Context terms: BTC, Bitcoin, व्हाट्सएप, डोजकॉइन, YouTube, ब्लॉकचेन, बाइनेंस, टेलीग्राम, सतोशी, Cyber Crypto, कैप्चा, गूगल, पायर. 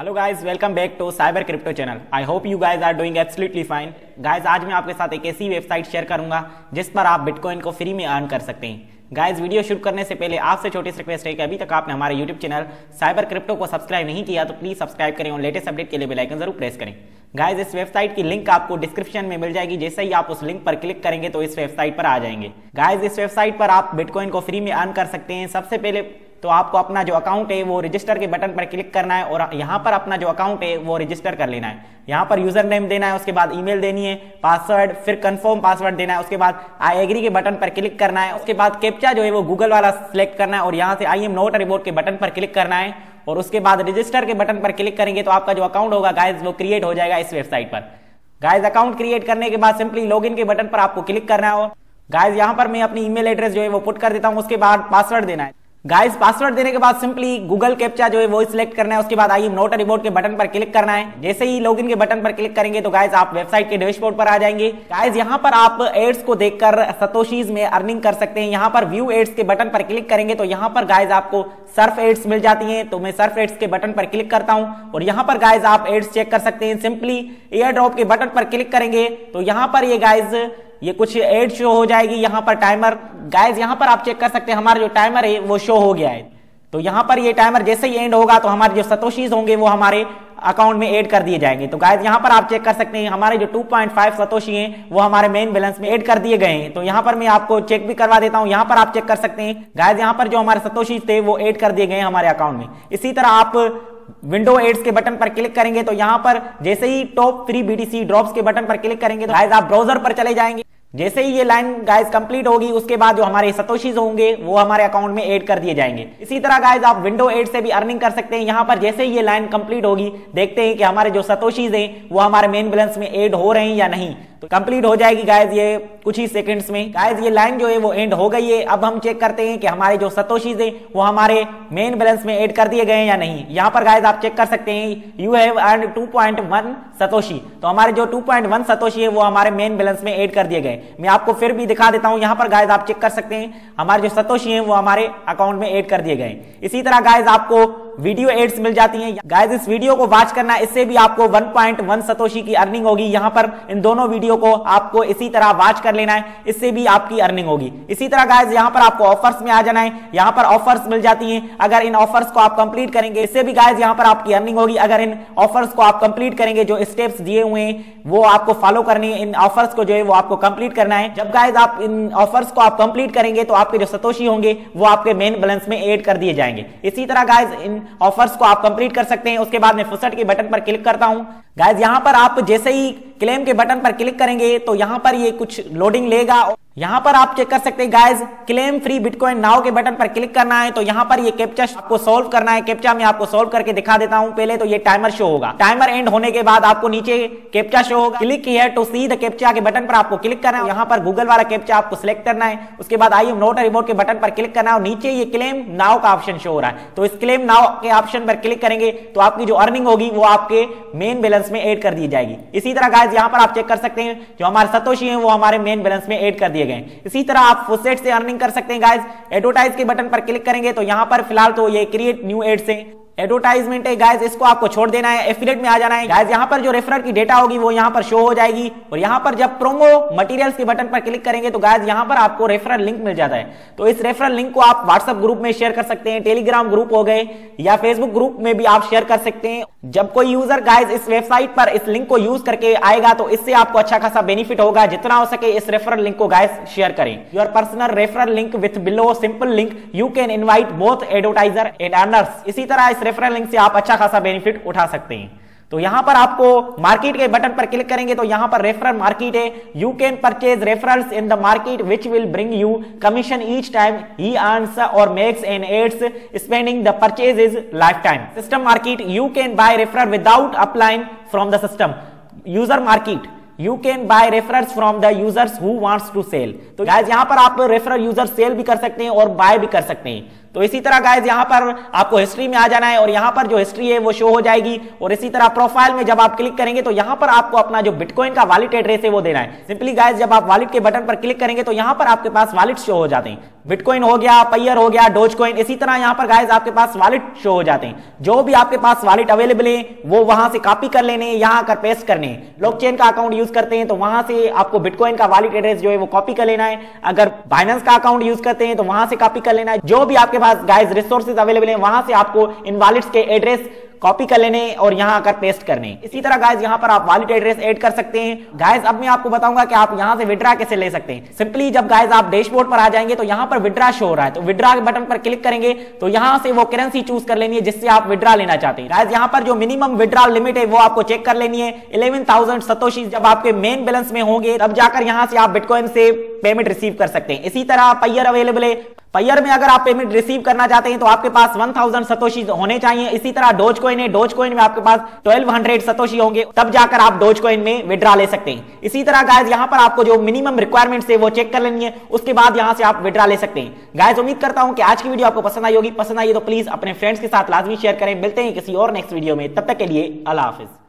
Hello guys, welcome back to cyber crypto channel. I hope you guys are doing absolutely fine. Guys, आज मैं आपके साथ एक ऐसी वेबसाइट शेयर करूंगा जिस पर आप बिटकॉइन को फ्री में अर्न कर सकते हैं। गाइज, वीडियो शुरू करने से पहले आपसे छोटी सी रिक्वेस्ट है कि अभी तक आपने हमारे यूट्यूब चैनल साइबर क्रिप्टो को सब्सक्राइब नहीं किया तो प्लीज सब्सक्राइब करें और लेटेस्ट अपडेट के लिए बेल आइकन जरूर प्रेस करें। गाइज, इस वेबसाइट की लिंक आपको डिस्क्रिप्शन में मिल जाएगी। जैसे ही आप उस लिंक पर क्लिक करेंगे तो इस वेबसाइट पर आ जाएंगे। गाइज, इस वेबसाइट पर आप बिटकॉइन को फ्री में अर्न कर सकते हैं। सबसे पहले तो आपको अपना जो अकाउंट है वो रजिस्टर के बटन पर क्लिक करना है और यहाँ पर अपना जो अकाउंट है वो रजिस्टर कर लेना है। यहाँ पर यूजर नेम देना है, उसके बाद ईमेल देनी है, पासवर्ड, फिर कंफर्म पासवर्ड देना है, उसके बाद आई एग्री के बटन पर क्लिक करना है, उसके बाद कैप्चा जो है वो गूगल वाला सिलेक्ट करना है और यहाँ से आई एम नॉट रिमोट के बटन पर क्लिक करना है और उसके बाद रजिस्टर के बटन पर क्लिक करेंगे तो आपका जो अकाउंट होगा गाइज वो क्रिएट हो जाएगा इस वेबसाइट पर। गाइज, अकाउंट क्रिएट करने के बाद सिंपली लॉग इन के बटन पर आपको क्लिक करना है। गाइज, यहाँ पर मैं अपनी ईमेल एड्रेस जो है वो पुट कर देता हूँ, उसके बाद पासवर्ड देना है। गाइज, पासवर्ड देने के बाद सिंपली गूगल कैप्चा जो है वो सिलेक्ट करना है, उसके बाद I am not a robot के बटन पर क्लिक करना है। जैसे ही लॉगिन के बटन पर क्लिक करेंगे तो गाइज आप वेबसाइट के डैशबोर्ड पर आ जाएंगे। गाइज, यहाँ पर आप एड्स को देखकर सतोशीज में अर्निंग कर सकते हैं। यहाँ पर व्यू एड्स के बटन पर क्लिक करेंगे तो यहाँ पर गाइज आपको सर्फ एड्स मिल जाती है। तो मैं सर्फ एड्स के बटन पर क्लिक करता हूँ और यहाँ पर गाइज आप एड्स चेक कर सकते हैं। सिंपली एयर ड्रॉप के बटन पर क्लिक करेंगे तो यहाँ पर ये गाइज ये कुछ एड शो हो जाएगी। यहाँ पर टाइमर गाइज, यहाँ पर आप चेक कर सकते हैं हमारा जो टाइमर है वो शो हो गया है। तो यहाँ पर ये टाइमर जैसे ही एंड होगा तो हमारे जो सतोशीज होंगे वो हमारे अकाउंट में ऐड कर दिए जाएंगे। तो गाइज, यहाँ पर आप चेक कर सकते हैं हमारे जो 2.5 सतोशी हैं वो हमारे मेन बैलेंस में ऐड कर दिए गए हैं। तो यहाँ पर मैं आपको चेक भी करवा देता हूँ। यहाँ पर आप चेक कर सकते हैं गाइज, यहाँ पर जो हमारे सतोशी थे वो ऐड कर दिए गए हैं हमारे अकाउंट में। इसी तरह आप विंडो एड्स के बटन पर क्लिक करेंगे तो यहाँ पर जैसे ही टॉप 3 BTC ड्रॉप्स के बटन पर क्लिक करेंगे तो गाइज आप ब्राउजर पर चले जाएंगे। जैसे ही ये लाइन गाइज कंप्लीट होगी उसके बाद जो हमारे सतोशीज होंगे वो हमारे अकाउंट में ऐड कर दिए जाएंगे। इसी तरह गाइज आप विंडो एड से भी अर्निंग कर सकते हैं। यहाँ पर जैसे ही ये लाइन कंप्लीट होगी देखते हैं कि हमारे जो सतोशीज हैं वो हमारे मेन बैलेंस में ऐड हो रहे हैं या नहीं। तो कंप्लीट हो जाएगी गाइज ये कुछ ही सेकंड्स में। गाइज, ये लाइन जो है वो एंड हो गई है। अब हम चेक करते हैं कि हमारे जो सतोशीज हैं वो हमारे मेन बैलेंस में ऐड कर दिए गए हैं या नहीं। यहाँ पर गाइज आप चेक कर सकते हैं यू हैव अर्न 2.1 सतोशी। तो हमारे जो 2.1 सतोशी है वो हमारे मेन बैलेंस में ऐड कर दिए गए। मैं आपको फिर भी दिखा देता हूँ। यहाँ पर गाइज आप चेक कर सकते हैं हमारे जो सतोशी है वो हमारे अकाउंट में ऐड कर दिए गए। इसी तरह गाइज आपको वीडियो एड्स मिल जाती हैं। गाइज, इस वीडियो को वॉच करना, इससे भी आपको 1.1 सतोशी की अर्निंग होगी। यहाँ पर इन दोनों वीडियो को आपको इसी तरह वॉच कर लेना है, इससे भी आपकी अर्निंग होगी। इसी तरह गाइज यहाँ पर आपको ऑफर्स में आ जाना है। यहाँ पर ऑफर्स मिल जाती हैं। अगर इन ऑफर्स को आप कंप्लीट करेंगे इससे भी गाइज यहाँ पर आपकी अर्निंग होगी। अगर इन ऑफर्स को आप कंप्लीट करेंगे जो स्टेप्स दिए हुए हैं वो आपको फॉलो करने, इन ऑफर्स को जो है वो आपको कंप्लीट करना है। जब गाइज आप इन ऑफर्स को आप कंप्लीट करेंगे तो आपके जो सतोशी होंगे वो आपके मेन बैलेंस में ऐड कर दिए जाएंगे। इसी तरह गाइज इन ऑफर्स को आप कंप्लीट कर सकते हैं। उसके बाद मैं फुसट के बटन पर क्लिक करता हूं। गाइज, यहां पर आप जैसे ही क्लेम के बटन पर क्लिक करेंगे तो यहां पर ये कुछ लोडिंग लेगा। यहां पर आप चेक कर सकते हैं guys, claim free bitcoin now के बटन पर क्लिक करना है। तो यहां पर ये कैप्चा आपको सॉल्व करना है। कैप्चा में आपको सॉल्व करके दिखा देता हूं। पहले तो ये टाइमर शो होगा। टाइमर एंड होने के बाद आपको नीचे कैप्चा शो होगा। Click here to see the कैप्चा के बटन पर आपको क्लिक करना है। यहां पर गूगल वाला कैप्चा आपको सिलेक्ट करना है। उसके बाद I am not a robot के बटन पर क्लिक करना है और नीचे ये क्लेम नाउ का ऑप्शन शो हो रहा है। तो इस क्लेम नाउ के ऑप्शन पर क्लिक करेंगे तो आपकी जो अर्निंग होगी वो आपके मेन बैलेंस में ऐड कर दी जाएगी। इसी तरह गाइज यहाँ पर आप चेक कर सकते हैं जो हमारे सतोशी हैं वो हमारे मेन बैलेंस में ऐड कर दिए गए। इसी तरह आप फुसेट से अर्निंग कर सकते हैं। गाइज, एडवर्टाइज के बटन पर क्लिक करेंगे तो यहाँ पर फिलहाल तो ये क्रिएट न्यू एड्स है, एडवर्टाइजमेंट है। गाइज, इसको आपको छोड़ देना है। एफिलेट में आ जाना है। गाइज, यहाँ पर जो रेफरल की डेटा होगी वो यहाँ पर शो हो जाएगी और यहाँ पर जब प्रोमो मटेरियल्स के बटन पर क्लिक करेंगे तो गाइज यहाँ पर आपको रेफरल लिंक मिल जाता है। तो इस रेफरल लिंक को आप व्हाट्सएप ग्रुप में शेयर कर सकते हैं, टेलीग्राम ग्रुप हो गए या फेसबुक ग्रुप में भी आप शेयर कर सकते हैं। जब कोई यूजर गाइज इस वेबसाइट पर इस लिंक को यूज करके आएगा तो इससे आपको अच्छा खासा बेनिफिट होगा। जितना हो सके इस रेफरल लिंक को गाइज शेयर करें। Your personal referral link with below simple link you can invite both advertiser and earners. इसी तरह इस रेफरल लिंक से आप अच्छा खासा बेनिफिट उठा सकते हैं। तो यहां पर आपको मार्केट के बटन पर क्लिक करेंगे तो यहां पर रेफरल मार्केट है। You can purchase referrals in the market which will bring you commission each time he earns और makes an ads spending the purchase is life time. System market you can buy referral without upline from the system. User market You can buy referrals from the users who wants to sell। तो guys यहाँ पर आप referral user cell भी कर सकते हैं और bye भी कर सकते हैं। तो इसी तरह गाइज यहां पर आपको हिस्ट्री में आ जाना है और यहां पर जो हिस्ट्री है वो शो हो जाएगी। और इसी तरह प्रोफाइल में जब आप क्लिक करेंगे तो यहां पर आपको अपना जो बिटकॉइन का वॉलेट एड्रेस है वो देना है। सिंपली गाइज जब आप वॉलेट के बटन पर क्लिक करेंगे तो यहां पर आपके पास वॉलेट शो हो जाते हैं। बिटकॉइन हो गया, पायर हो गया, डोजकॉइन, इसी तरह यहां पर गाइज आपके पास वॉलेट शो हो जाते हैं। जो भी आपके पास वॉलेट अवेलेबल है वो वहां से कॉपी कर लेने, यहां आकर पेस्ट करने। ब्लॉकचेन का अकाउंट यूज करते हैं तो वहां से आपको बिटकॉइन का वॉलेट एड्रेस जो है वो कॉपी कर लेना है। अगर बाइनेंस का अकाउंट यूज करते हैं तो वहां से कॉपी कर लेना है। जो भी आपके पास गाइज रिसोर्सेज अवेलेबल है वहां से आपको इन वॉलेट्स के एड्रेस कॉपी कर लेने और यहाँ आकर पेस्ट करने। इसी तरह गाइज यहाँ पर आप वॉलेट एड्रेस ऐड कर सकते हैं। गाइज अब मैं आपको बताऊंगा कि आप यहाँ से विड्रा कैसे ले सकते हैं। सिंपली जब गाइज आप डैशबोर्ड पर आ जाएंगे तो यहाँ पर विड्रा शो हो रहा है, तो विड्रा के बटन पर क्लिक करेंगे तो यहाँ से वो करेंसी चूज कर लेनी है जिससे आप विड्रा लेना चाहते हैं। गाइज यहाँ पर जो मिनिमम विड्रा लिमिट है वो आपको चेक कर लेनी है। 11,000 सतोशी जब आपके मेन बैलेंस में होंगे तब जाकर यहाँ से आप बिटकॉइन से पेमेंट रिसीव कर सकते हैं। इसी तरह पायर अवेलेबल है, पायर में अगर आप पेमेंट रिसीव करना चाहते हैं तो आपके पास 1,000 सतोशी होने चाहिए। इसी तरह डोजकॉइन है, डोजकॉइन में आपके पास 1,200 सतोशी होंगे तब जाकर आप डोजकॉइन में विड्रा ले सकते हैं। इसी तरह गाइज यहाँ पर आपको जो मिनिमम रिक्वायरमेंट्स है वो चेक कर लेनी है, उसके बाद यहाँ से आप विड्रा ले सकते हैं। गाइज उम्मीद करता हूँ कि आज की वीडियो आपको पसंद आई होगी। पसंद आई तो प्लीज अपने फ्रेंड्स के साथ लाजमी शेयर करें। मिलते हैं किसी और नेक्स्ट वीडियो में, तब तक के लिए अल्लाह हाफिज।